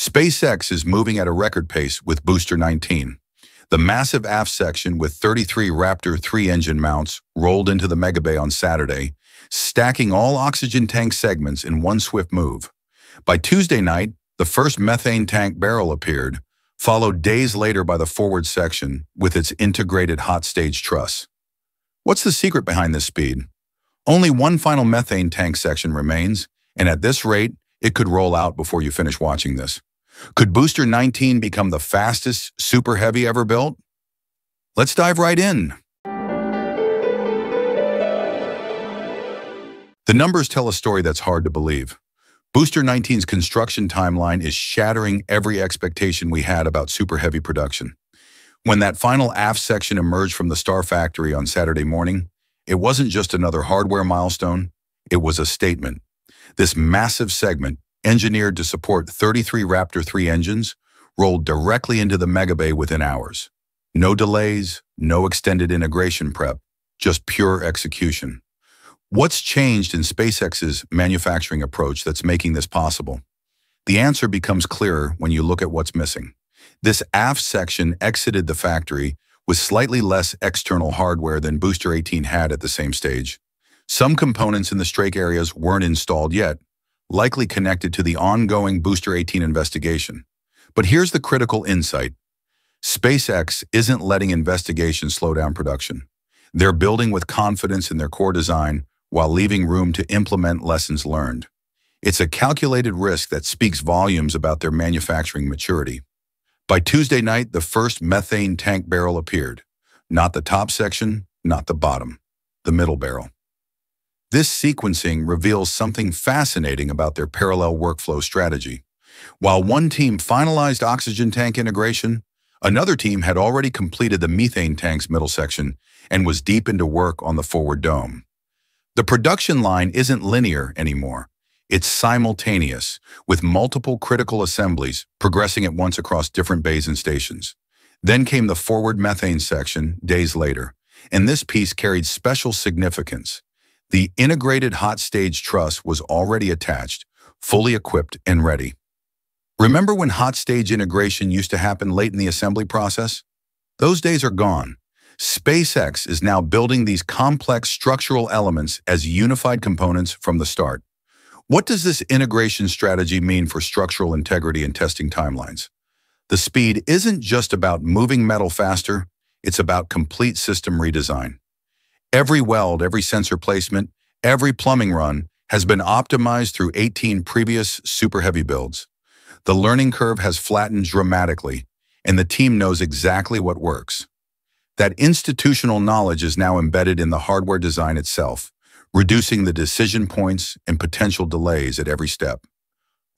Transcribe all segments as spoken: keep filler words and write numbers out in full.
SpaceX is moving at a record pace with Booster nineteen. The massive aft section with thirty-three Raptor three engine mounts rolled into the Megabay on Saturday, stacking all oxygen tank segments in one swift move. By Tuesday night, the first methane tank barrel appeared, followed days later by the forward section with its integrated hot stage truss. What's the secret behind this speed? Only one final methane tank section remains, and at this rate, it could roll out before you finish watching this. Could Booster nineteen become the fastest super heavy ever built? Let's dive right in. The numbers tell a story that's hard to believe. Booster nineteen's construction timeline is shattering every expectation we had about super heavy production. When that final aft section emerged from the Star Factory on Saturday morning, it wasn't just another hardware milestone, it was a statement. This massive segment, engineered to support thirty-three Raptor three engines, rolled directly into the Megabay within hours. No delays, no extended integration prep, just pure execution. What's changed in SpaceX's manufacturing approach that's making this possible? The answer becomes clearer when you look at what's missing. This aft section exited the factory with slightly less external hardware than Booster eighteen had at the same stage. Some components in the strake areas weren't installed yet, likely connected to the ongoing Booster eighteen investigation. But here's the critical insight. SpaceX isn't letting investigation slow down production. They're building with confidence in their core design, while leaving room to implement lessons learned. It's a calculated risk that speaks volumes about their manufacturing maturity. By Tuesday night, the first methane tank barrel appeared. Not the top section, not the bottom, the middle barrel. This sequencing reveals something fascinating about their parallel workflow strategy. While one team finalized oxygen tank integration, another team had already completed the methane tank's middle section and was deep into work on the forward dome. The production line isn't linear anymore. It's simultaneous, with multiple critical assemblies progressing at once across different bays and stations. Then came the forward methane section days later, and this piece carried special significance. The integrated hot stage truss was already attached, fully equipped and ready. Remember when hot stage integration used to happen late in the assembly process? Those days are gone. SpaceX is now building these complex structural elements as unified components from the start. What does this integration strategy mean for structural integrity and testing timelines? The speed isn't just about moving metal faster, it's about complete system redesign. Every weld, every sensor placement, every plumbing run has been optimized through eighteen previous super heavy builds. The learning curve has flattened dramatically, and the team knows exactly what works. That institutional knowledge is now embedded in the hardware design itself, reducing the decision points and potential delays at every step.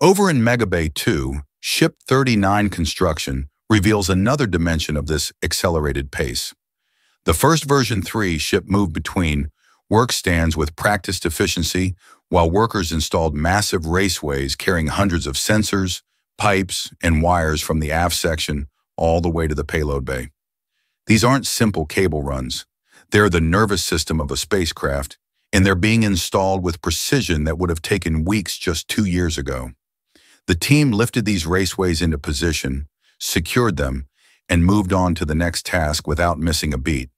Over in Megabay two, Ship thirty-nine construction reveals another dimension of this accelerated pace. The first version three ship moved between work stands with practiced efficiency, while workers installed massive raceways carrying hundreds of sensors, pipes, and wires from the aft section all the way to the payload bay. These aren't simple cable runs. They're the nervous system of a spacecraft, and they're being installed with precision that would have taken weeks just two years ago. The team lifted these raceways into position, secured them, and moved on to the next task without missing a beat.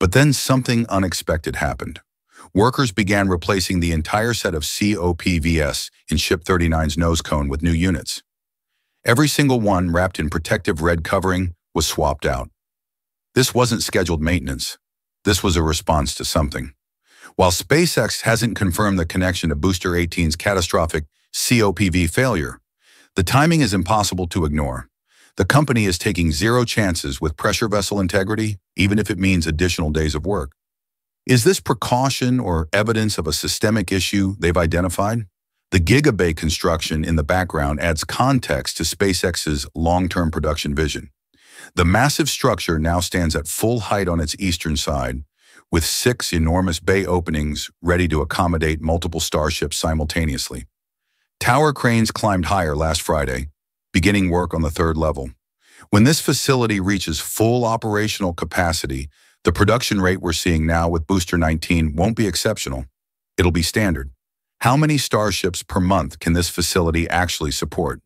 But then something unexpected happened. Workers began replacing the entire set of C O P Vs in Ship thirty-nine's nose cone with new units. Every single one, wrapped in protective red covering, was swapped out. This wasn't scheduled maintenance. This was a response to something. While SpaceX hasn't confirmed the connection to Booster eighteen's catastrophic C O P V failure, the timing is impossible to ignore. The company is taking zero chances with pressure vessel integrity, even if it means additional days of work. Is this precaution or evidence of a systemic issue they've identified? The Gigabay construction in the background adds context to SpaceX's long-term production vision. The massive structure now stands at full height on its eastern side, with six enormous bay openings ready to accommodate multiple starships simultaneously. Tower cranes climbed higher last Friday, beginning work on the third level. When this facility reaches full operational capacity, the production rate we're seeing now with Booster nineteen won't be exceptional. It'll be standard. How many starships per month can this facility actually support?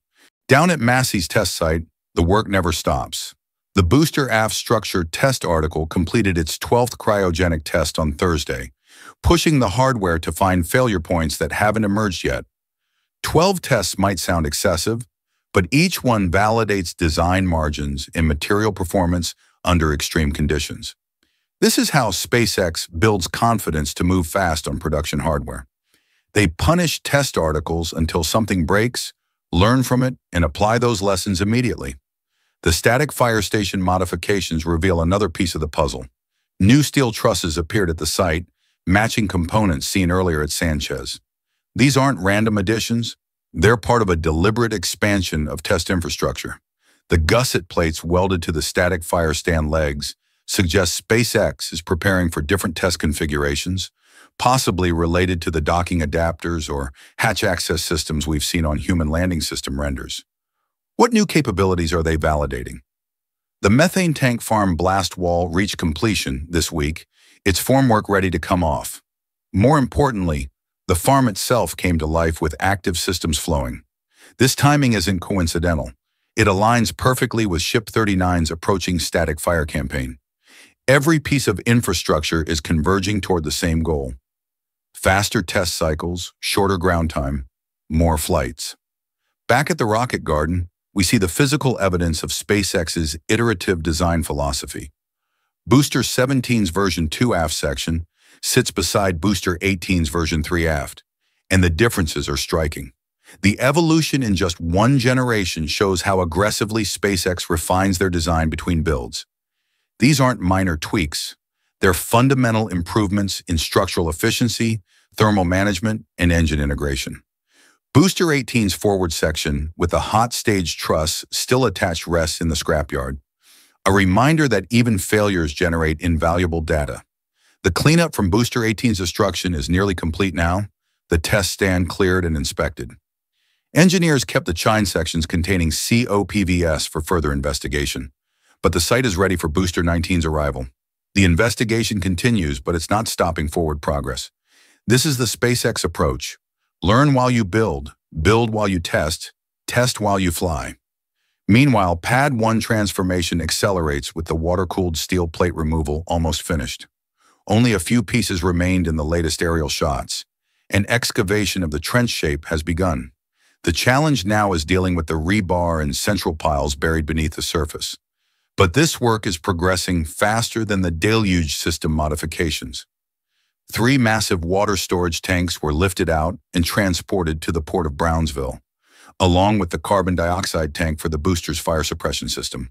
Down at Massey's test site, the work never stops. The booster aft structure test article completed its twelfth cryogenic test on Thursday, pushing the hardware to find failure points that haven't emerged yet. Twelve tests might sound excessive, but each one validates design margins in material performance under extreme conditions. This is how SpaceX builds confidence to move fast on production hardware. They punish test articles until something breaks, learn from it, and apply those lessons immediately. The static fire station modifications reveal another piece of the puzzle. New steel trusses appeared at the site, matching components seen earlier at Sanchez. These aren't random additions. They're part of a deliberate expansion of test infrastructure. The gusset plates welded to the static fire stand legs suggest SpaceX is preparing for different test configurations, possibly related to the docking adapters or hatch access systems we've seen on human landing system renders. What new capabilities are they validating? The methane tank farm blast wall reached completion this week, its formwork ready to come off. More importantly, the farm itself came to life with active systems flowing. This timing isn't coincidental. It aligns perfectly with Ship thirty-nine's approaching static fire campaign. Every piece of infrastructure is converging toward the same goal. Faster test cycles, shorter ground time, more flights. Back at the Rocket Garden, we see the physical evidence of SpaceX's iterative design philosophy. Booster seventeen's version two aft section sits beside Booster eighteen's version three aft, and the differences are striking. The evolution in just one generation shows how aggressively SpaceX refines their design between builds. These aren't minor tweaks. They're fundamental improvements in structural efficiency, thermal management, and engine integration. Booster eighteen's forward section with a hot stage truss still attached rests in the scrapyard, a reminder that even failures generate invaluable data. The cleanup from Booster eighteen's destruction is nearly complete now, the test stand cleared and inspected. Engineers kept the chine sections containing C O P Vs for further investigation, but the site is ready for Booster nineteen's arrival. The investigation continues, but it's not stopping forward progress. This is the SpaceX approach. Learn while you build, build while you test, test while you fly. Meanwhile, Pad one transformation accelerates with the water-cooled steel plate removal almost finished. Only a few pieces remained in the latest aerial shots, and excavation of the trench shape has begun. The challenge now is dealing with the rebar and central piles buried beneath the surface. But this work is progressing faster than the deluge system modifications. Three massive water storage tanks were lifted out and transported to the port of Brownsville, along with the carbon dioxide tank for the booster's fire suppression system.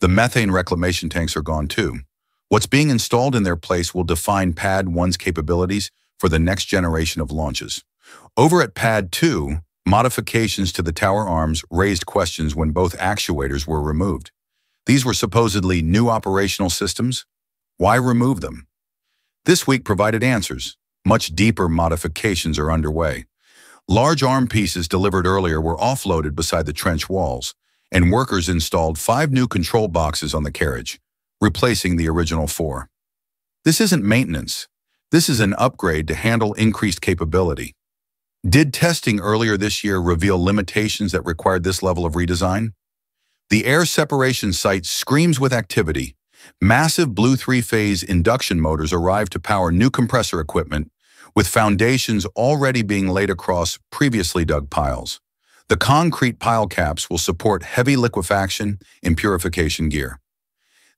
The methane reclamation tanks are gone too. What's being installed in their place will define Pad one's capabilities for the next generation of launches. Over at Pad two, modifications to the tower arms raised questions when both actuators were removed. These were supposedly new operational systems. Why remove them? This week provided answers. Much deeper modifications are underway. Large arm pieces delivered earlier were offloaded beside the trench walls, and workers installed five new control boxes on the carriage, replacing the original four. This isn't maintenance. This is an upgrade to handle increased capability. Did testing earlier this year reveal limitations that required this level of redesign? The air separation site screams with activity. Massive blue three-phase induction motors arrived to power new compressor equipment, with foundations already being laid across previously dug piles. The concrete pile caps will support heavy liquefaction and purification gear.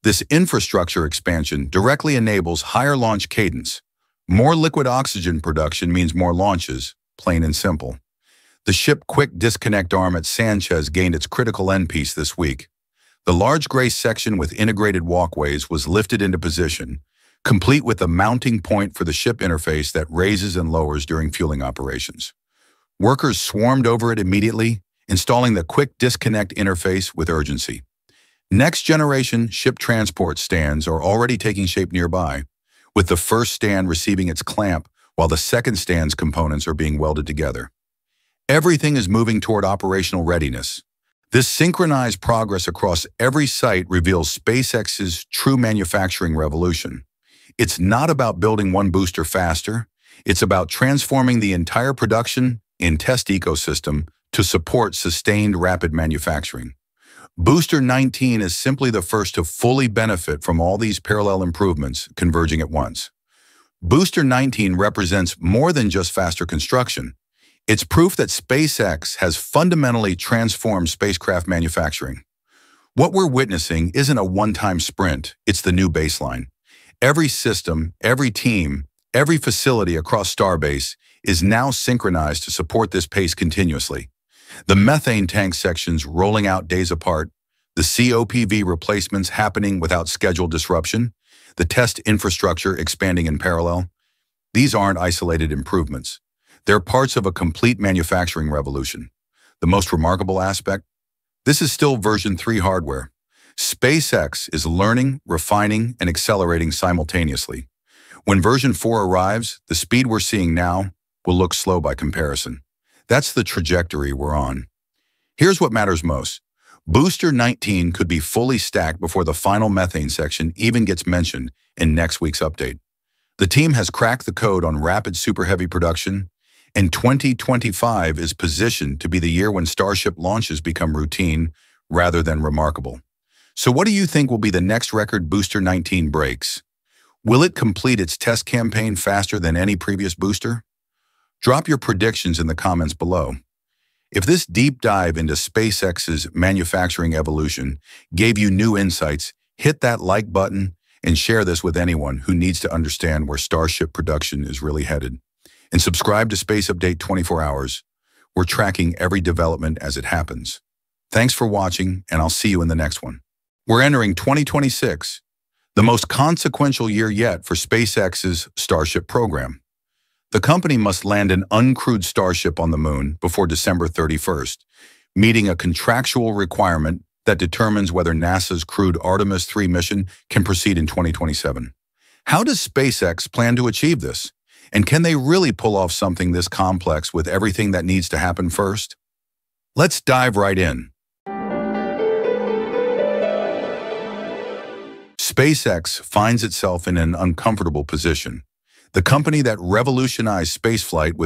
This infrastructure expansion directly enables higher launch cadence. More liquid oxygen production means more launches, plain and simple. The ship quick disconnect arm at Sanchez gained its critical end piece this week. The large gray section with integrated walkways was lifted into position, complete with a mounting point for the ship interface that raises and lowers during fueling operations. Workers swarmed over it immediately, installing the quick disconnect interface with urgency. Next-generation ship transport stands are already taking shape nearby, with the first stand receiving its clamp while the second stand's components are being welded together. Everything is moving toward operational readiness. This synchronized progress across every site reveals SpaceX's true manufacturing revolution. It's not about building one booster faster. It's about transforming the entire production and test ecosystem to support sustained rapid manufacturing. Booster nineteen is simply the first to fully benefit from all these parallel improvements converging at once. Booster nineteen represents more than just faster construction. It's proof that SpaceX has fundamentally transformed spacecraft manufacturing. What we're witnessing isn't a one-time sprint, it's the new baseline. Every system, every team, every facility across Starbase is now synchronized to support this pace continuously. The methane tank sections rolling out days apart, the C O P V replacements happening without scheduled disruption, the test infrastructure expanding in parallel. These aren't isolated improvements. They're parts of a complete manufacturing revolution. The most remarkable aspect? This is still version three hardware. SpaceX is learning, refining, and accelerating simultaneously. When version four arrives, the speed we're seeing now will look slow by comparison. That's the trajectory we're on. Here's what matters most. Booster nineteen could be fully stacked before the final methane section even gets mentioned in next week's update. The team has cracked the code on rapid super heavy production, and twenty twenty-five is positioned to be the year when Starship launches become routine rather than remarkable. So what do you think will be the next record Booster nineteen breaks? Will it complete its test campaign faster than any previous booster? Drop your predictions in the comments below. If this deep dive into SpaceX's manufacturing evolution gave you new insights, hit that like button and share this with anyone who needs to understand where Starship production is really headed. And subscribe to Space Update twenty-four hours. We're tracking every development as it happens. Thanks for watching, and I'll see you in the next one. We're entering twenty twenty-six, the most consequential year yet for SpaceX's Starship program. The company must land an uncrewed Starship on the moon before December thirty-first, meeting a contractual requirement that determines whether NASA's crewed Artemis three mission can proceed in twenty twenty-seven. How does SpaceX plan to achieve this? And can they really pull off something this complex with everything that needs to happen first? Let's dive right in. SpaceX finds itself in an uncomfortable position. The company that revolutionized spaceflight with